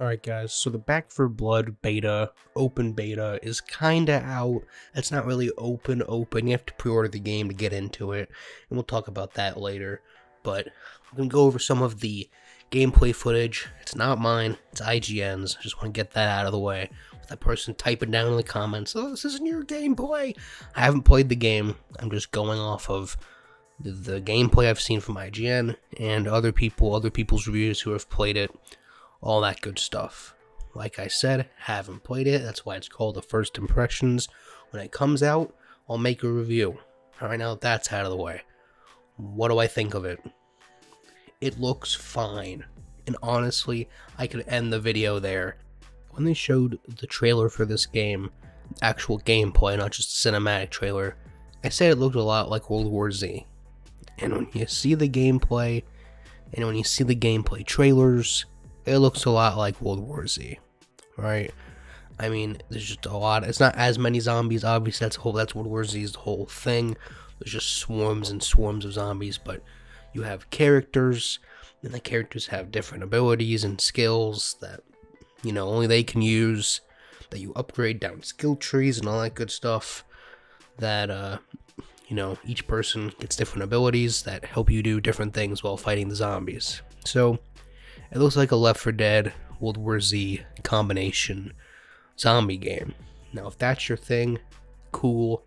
Alright guys, so the Back 4 Blood beta, open beta, is kinda out. It's not really open, you have to pre-order the game to get into it, and we'll talk about that later. But I'm gonna go over some of the gameplay footage. It's not mine, it's IGN's. I just wanna get that out of the way. With that person typing down in the comments, "Oh, this isn't your gameplay!" I haven't played the game, I'm just going off of the gameplay I've seen from IGN, and other people's reviews who have played it. All that good stuff. Like I said, haven't played it. That's why it's called the First Impressions. When it comes out, I'll make a review. Alright, now that's out of the way. What do I think of it? It looks fine. And honestly, I could end the video there. When they showed the trailer for this game, actual gameplay, not just a cinematic trailer, I said it looked a lot like World War Z. And when you see the gameplay, and when you see the gameplay trailers, it looks a lot like World War Z, right? I mean, there's just a lot. It's not as many zombies, obviously. That's World War Z's the whole thing. There's just swarms and swarms of zombies, but you have characters, and the characters have different abilities and skills that, you know, only they can use, that you upgrade down skill trees and all that good stuff, that, you know, each person gets different abilities that help you do different things while fighting the zombies. So it looks like a Left 4 Dead, World War Z combination zombie game. Now, if that's your thing, cool,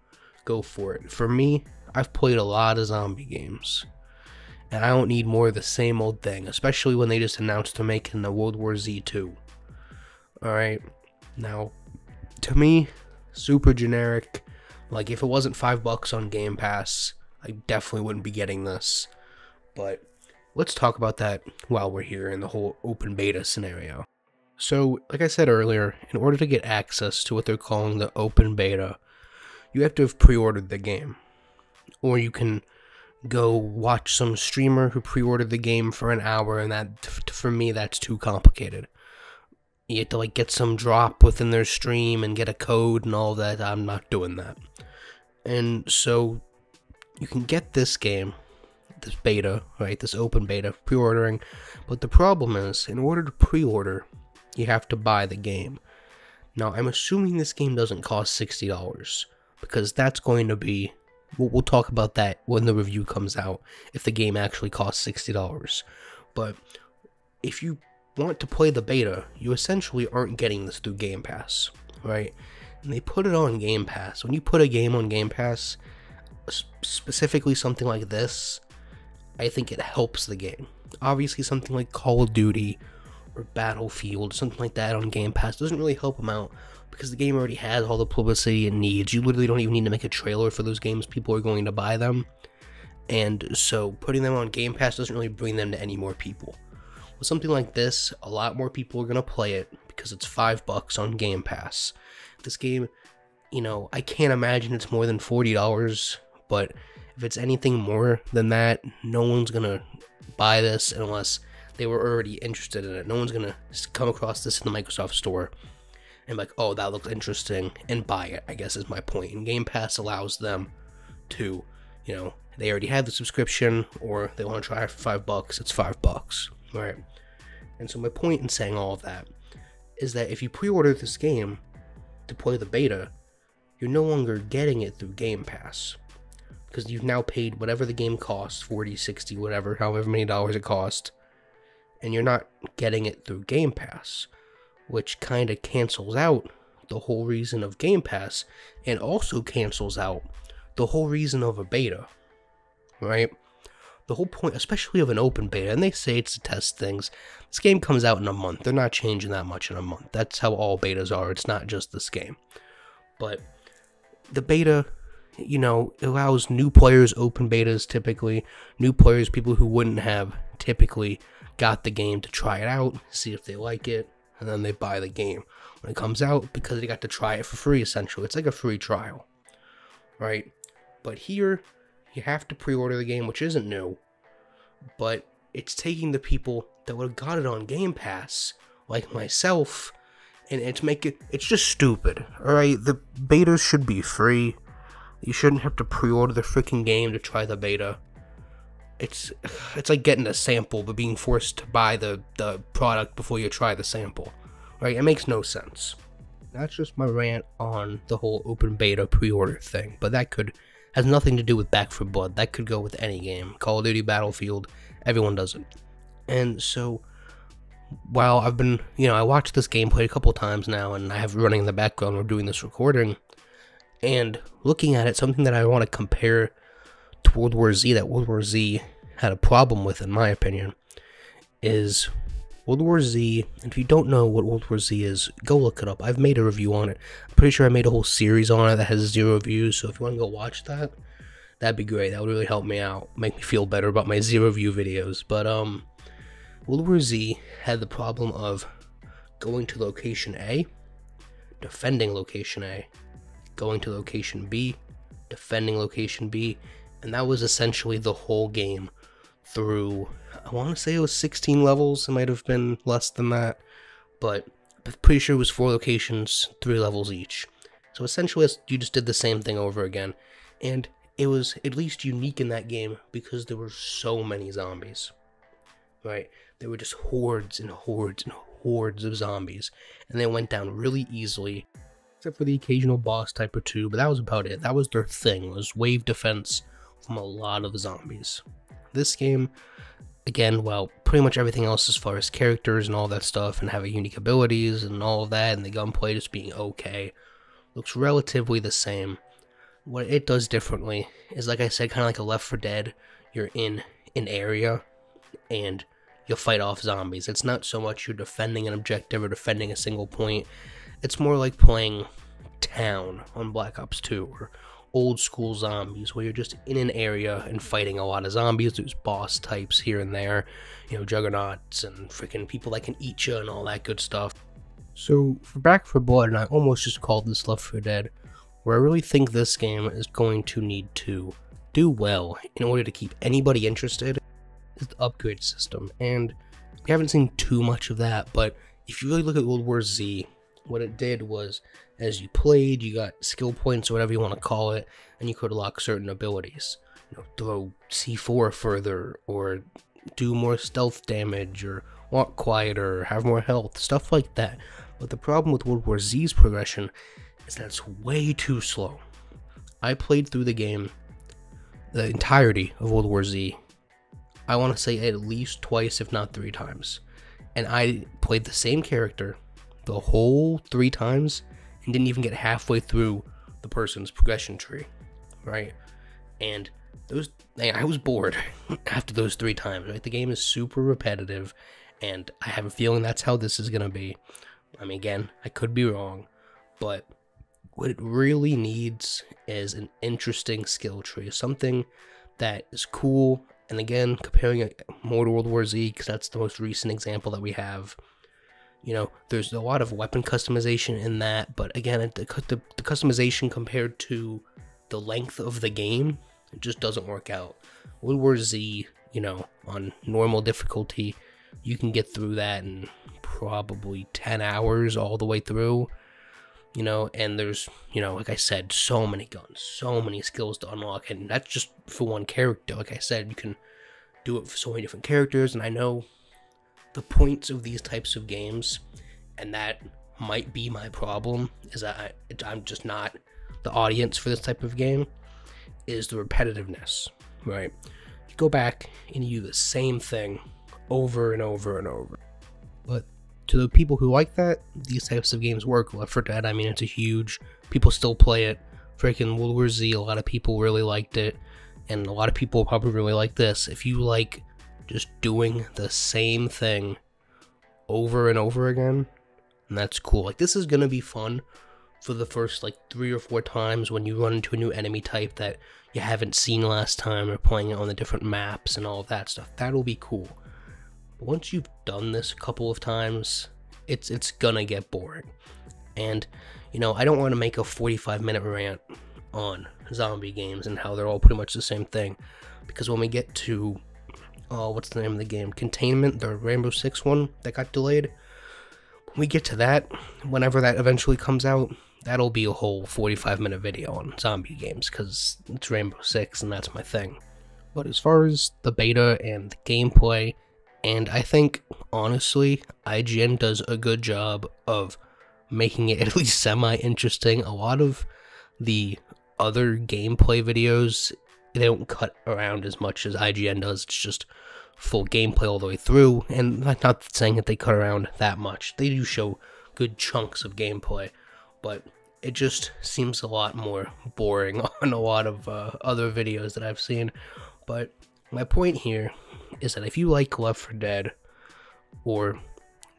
go for it. For me, I've played a lot of zombie games, and I don't need more of the same old thing, especially when they just announced they're making the World War Z 2. Alright, now, to me, super generic. Like, if it wasn't $5 on Game Pass, I definitely wouldn't be getting this, but let's talk about that while we're here in the whole open beta scenario. So, like I said earlier, in order to get access to what they're calling the open beta, you have to have pre-ordered the game. Or you can go watch some streamer who pre-ordered the game for an hour, and that, for me, that's too complicated. You have to, like, get some drop within their stream and get a code and all that. I'm not doing that. And so, you can get this game, this beta, right, this open beta, pre-ordering, but the problem is, in order to pre-order, you have to buy the game. Now, I'm assuming this game doesn't cost $60, because that's going to be, we'll talk about that when the review comes out, if the game actually costs $60, but if you want to play the beta, you essentially aren't getting this through Game Pass, right, and they put it on Game Pass. When you put a game on Game Pass, specifically something like this, I think it helps the game. Obviously, something like Call of Duty or Battlefield, something like that on Game Pass doesn't really help them out because the game already has all the publicity it needs. You literally don't even need to make a trailer for those games. People are going to buy them. And so putting them on Game Pass doesn't really bring them to any more people. With something like this, a lot more people are going to play it because it's $5 on Game Pass. This game, you know, I can't imagine it's more than $40, but if it's anything more than that, no one's gonna buy this unless they were already interested in it. No one's gonna come across this in the Microsoft store and be like, "Oh, that looks interesting," and buy it, I guess is my point. And Game Pass allows them to, you know, they already have the subscription or they want to try it for $5, it's $5, right? And so my point in saying all of that is that if you pre-order this game to play the beta, you're no longer getting it through Game Pass, because you've now paid whatever the game costs, 40, 60, whatever, however many dollars it costs, and you're not getting it through Game Pass, which kind of cancels out the whole reason of Game Pass, and also cancels out the whole reason of a beta, right? The whole point, especially of an open beta, and they say it's to test things, this game comes out in a month, they're not changing that much in a month, that's how all betas are, it's not just this game, but the beta, you know, it allows new players, open betas typically, new players, people who wouldn't have typically got the game to try it out, see if they like it, and then they buy the game when it comes out because they got to try it for free, essentially. It's like a free trial, right? But here, you have to pre-order the game, which isn't new, but it's taking the people that would have got it on Game Pass, like myself, and it's just stupid, alright? The betas should be free. You shouldn't have to pre-order the freaking game to try the beta. It's like getting a sample, but being forced to buy the product before you try the sample. right? It makes no sense. That's just my rant on the whole open beta pre-order thing, but that has nothing to do with Back 4 Blood. That could go with any game. Call of Duty, Battlefield, everyone does it. And so, while I've been, I watched this gameplay a couple times now, and I have running in the background, we're doing this recording, and looking at it, something that I want to compare to World War Z, that World War Z had a problem with, in my opinion, is World War Z, and if you don't know what World War Z is, go look it up. I've made a review on it. I'm pretty sure I made a whole series on it that has 0 views, so if you want to go watch that, that'd be great. That would really help me out, make me feel better about my 0 view videos. But, World War Z had the problem of going to location A, defending location A, going to location B, defending location B, and that was essentially the whole game through, I want to say it was 16 levels, it might have been less than that, but I'm pretty sure it was 4 locations, 3 levels each. So essentially you just did the same thing over again, and it was at least unique in that game because there were so many zombies. Right, there were just hordes and hordes and hordes of zombies, and they went down really easily, except for the occasional boss type or two, but that was about it. That was their thing, was wave defense from a lot of zombies. This game, again, well, pretty much everything else as far as characters and all that stuff, and having unique abilities and all of that, and the gunplay just being okay, looks relatively the same. What it does differently is, like I said, kind of like a Left 4 Dead, you're in an area, and you'll fight off zombies. It's not so much you're defending an objective or defending a single point. It's more like playing town on Black Ops 2 or old school zombies where you're just in an area and fighting a lot of zombies. There's boss types here and there, juggernauts and freaking people that can eat you and all that good stuff. So for Back 4 Blood, and I almost just called this Left 4 Dead, where I really think this game is going to need to do well in order to keep anybody interested, the upgrade system. And we haven't seen too much of that, but if you really look at World War Z, what it did was, as you played, you got skill points or whatever you want to call it, and you could unlock certain abilities, throw C4 further or do more stealth damage or walk quieter or have more health, stuff like that. But the problem with World War Z's progression is that it's way too slow. I played through the game, the entirety of World War Z, I want to say at least twice, if not 3 times. And I played the same character the whole 3 times and didn't even get halfway through the person's progression tree, right? And I was bored after those 3 times, right? The game is super repetitive, and I have a feeling that's how this is going to be. I mean, again, I could be wrong, but what it really needs is an interesting skill tree, something that is cool. And again, comparing it more to World War Z, because that's the most recent example that we have. There's a lot of weapon customization in that, but again, the customization compared to the length of the game, it just doesn't work out. World War Z, on normal difficulty, you can get through that in probably 10 hours all the way through. And there's, like I said, so many guns, so many skills to unlock, and that's just for one character. Like I said, you can do it for so many different characters, and I know the points of these types of games, and that might be my problem, is that I'm just not the audience for this type of game, is the repetitiveness, right? You go back and you do the same thing over and over and over. But to the people who like that, these types of games work. Left 4 Dead, I mean, it's a huge, people still play it. Freaking World War Z, a lot of people really liked it, and a lot of people probably really like this. If you like just doing the same thing over and over again, and that's cool. Like, this is gonna be fun for the first, 3 or 4 times when you run into a new enemy type that you haven't seen last time, or playing it on the different maps and all of that stuff. That'll be cool. Once you've done this a couple of times, it's gonna get boring. And I don't want to make a 45-minute rant on zombie games and how they're all pretty much the same thing, because when we get to what's the name of the game, Containment, the Rainbow Six one that got delayed, when we get to that, whenever that eventually comes out, that'll be a whole 45-minute video on zombie games, because it's Rainbow Six and that's my thing. But as far as the beta and the gameplay And I think, honestly, IGN does a good job of making it at least semi-interesting. A lot of the other gameplay videos, they don't cut around as much as IGN does. It's just full gameplay all the way through, and I'm not saying that they cut around that much. They do show good chunks of gameplay, but it just seems a lot more boring on a lot of other videos that I've seen. But my point here is that if you like Left 4 Dead or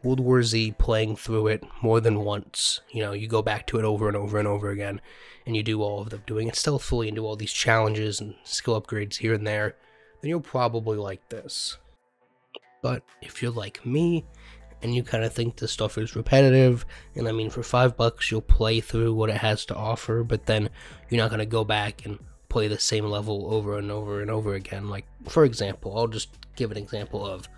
World War Z, playing through it more than once, you know, you go back to it over and over and over again, and you do all of them, doing it stealthily and do all these challenges and skill upgrades here and there, then you'll probably like this. But if you're like me, and you kind of think this stuff is repetitive, and I mean, for $5 you'll play through what it has to offer, but then you're not going to go back and play the same level over and over and over again. Like, for example, I'll just give an example of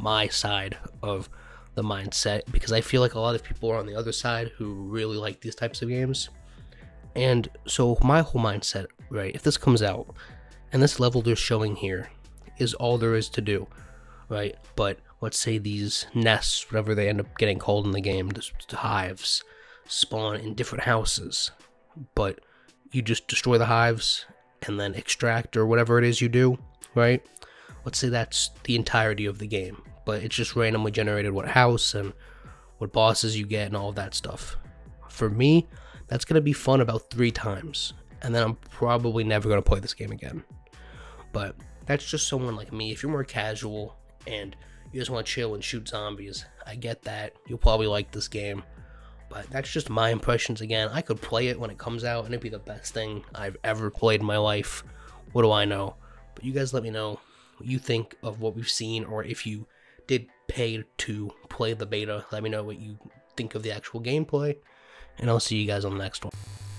my side of the mindset, because I feel like a lot of people are on the other side who really like these types of games. And so my whole mindset, right, if this comes out and this level they're showing here is all there is to do, right, but let's say these nests, whatever they end up getting called in the game, the hives, spawn in different houses, but you just destroy the hives and then extract or whatever it is you do, right? Let's say that's the entirety of the game, but it's just randomly generated what house and what bosses you get and all of that stuff. For me, that's going to be fun about 3 times, and then I'm probably never going to play this game again. But that's just someone like me. If you're more casual and you just want to chill and shoot zombies, I get that. You'll probably like this game. But that's just my impressions again. I could play it when it comes out, and it'd be the best thing I've ever played in my life. What do I know? But you guys let me know what you think of what we've seen, or if you did pay to play the beta, let me know what you think of the actual gameplay. And I'll see you guys on the next one.